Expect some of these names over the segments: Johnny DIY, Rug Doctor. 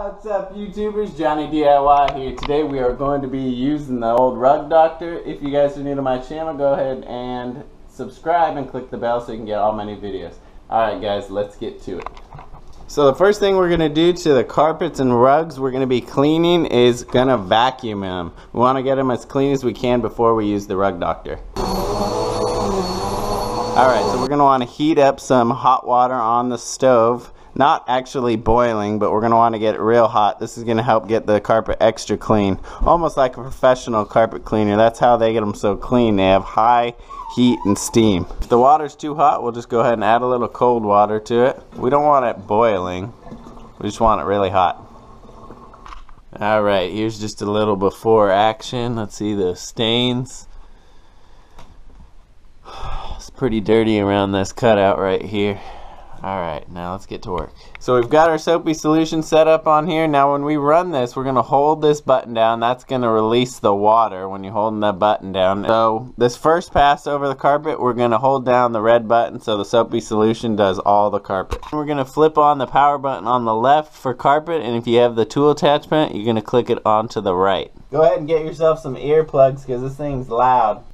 What's up, YouTubers? Johnny DIY here. Today we are going to be using the old Rug Doctor. If you guys are new to my channel, go ahead and subscribe and click the bell so you can get all my new videos. Alright guys, let's get to it. So the first thing we're going to do to the carpets and rugs we're going to be cleaning is going to vacuum them. We want to get them as clean as we can before we use the Rug Doctor. Alright, so we're going to want to heat up some hot water on the stove. Not actually boiling, but we're going to want to get it real hot. This is going to help get the carpet extra clean. Almost like a professional carpet cleaner. That's how they get them so clean. They have high heat and steam. If the water's too hot, we'll just go ahead and add a little cold water to it. We don't want it boiling. We just want it really hot. Alright, here's just a little before action. Let's see the stains. It's pretty dirty around this cutout right here. Alright, now let's get to work. So we've got our soapy solution set up on here. Now when we run this, we're going to hold this button down. That's going to release the water when you're holding that button down. So this first pass over the carpet, we're going to hold down the red button so the soapy solution does all the carpet. We're going to flip on the power button on the left for carpet, and if you have the tool attachment, you're going to click it onto the right. Go ahead and get yourself some earplugs because this thing's loud.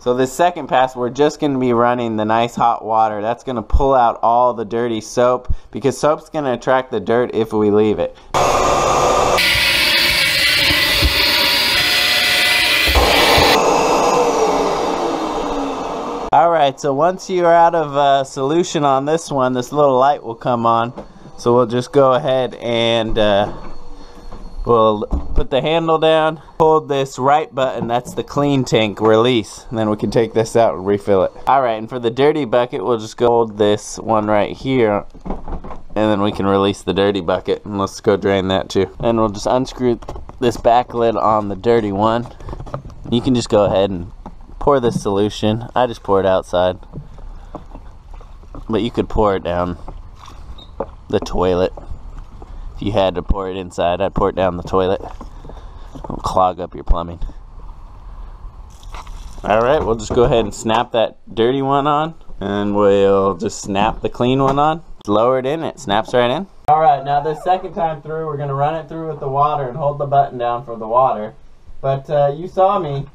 So this second pass, we're just going to be running the nice hot water. That's going to pull out all the dirty soap because soap's going to attract the dirt if we leave it. Alright, so once you're out of solution on this one, this little light will come on. So we'll just go ahead and we'll put the handle down, hold this right button, that's the clean tank release, and then we can take this out and refill it. Alright, and for the dirty bucket, we'll just go hold this one right here, and then we can release the dirty bucket, and let's go drain that too. And we'll just unscrew this back lid on the dirty one. You can just go ahead and pour this solution. I just pour it outside, but you could pour it down the toilet. If you had to pour it inside, I'd pour it down the toilet. It'll clog up your plumbing. Alright, we'll just go ahead and snap that dirty one on. And we'll just snap the clean one on. Lower it in, it snaps right in. Alright, now this second time through, we're going to run it through with the water and hold the button down for the water. But you saw me.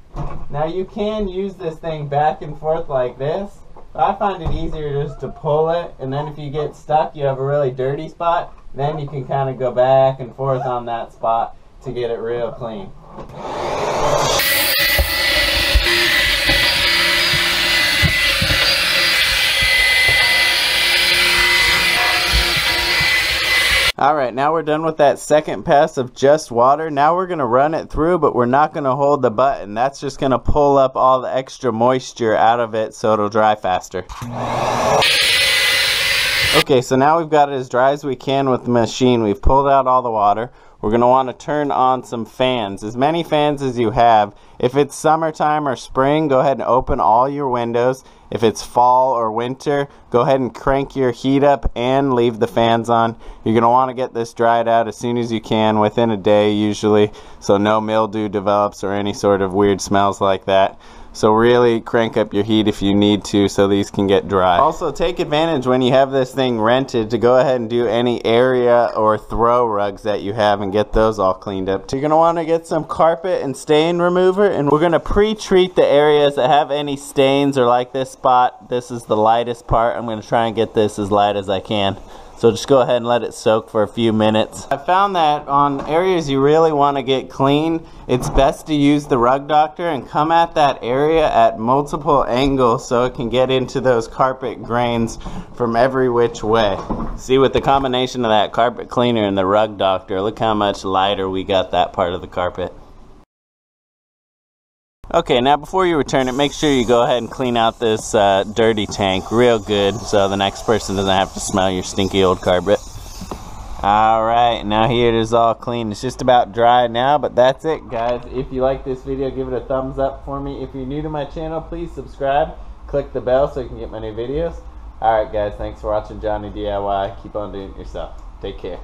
Now you can use this thing back and forth like this. I find it easier just to pull it, and then if you get stuck, you have a really dirty spot, then you can kind of go back and forth on that spot to get it real clean. Alright, now we're done with that second pass of just water. Now we're going to run it through, but we're not going to hold the button. That's just going to pull up all the extra moisture out of it so it'll dry faster. Okay, so now we've got it as dry as we can with the machine. We've pulled out all the water. We're going to want to turn on some fans. As many fans as you have. If it's summertime or spring, go ahead and open all your windows. If it's fall or winter, go ahead and crank your heat up and leave the fans on. You're going to want to get this dried out as soon as you can, within a day usually, so no mildew develops or any sort of weird smells like that. So really crank up your heat if you need to so these can get dry. Also take advantage when you have this thing rented to go ahead and do any area or throw rugs that you have and get those all cleaned up. So you're going to want to get some carpet and stain remover, and we're going to pre-treat the areas that have any stains or like this spot. This is the lightest part. I'm going to try and get this as light as I can. So just go ahead and let it soak for a few minutes. I found that on areas you really want to get clean, it's best to use the Rug Doctor and come at that area at multiple angles so it can get into those carpet grains from every which way. See, with the combination of that carpet cleaner and the Rug Doctor, look how much lighter we got that part of the carpet. Okay, now before you return it, make sure you go ahead and clean out this dirty tank real good so the next person doesn't have to smell your stinky old carpet. Alright, now here it is all clean. It's just about dry now, but that's it, guys. If you like this video, give it a thumbs up for me. If you're new to my channel, please subscribe. Click the bell so you can get my new videos. Alright, guys, thanks for watching Johnny DIY. Keep on doing it yourself. Take care.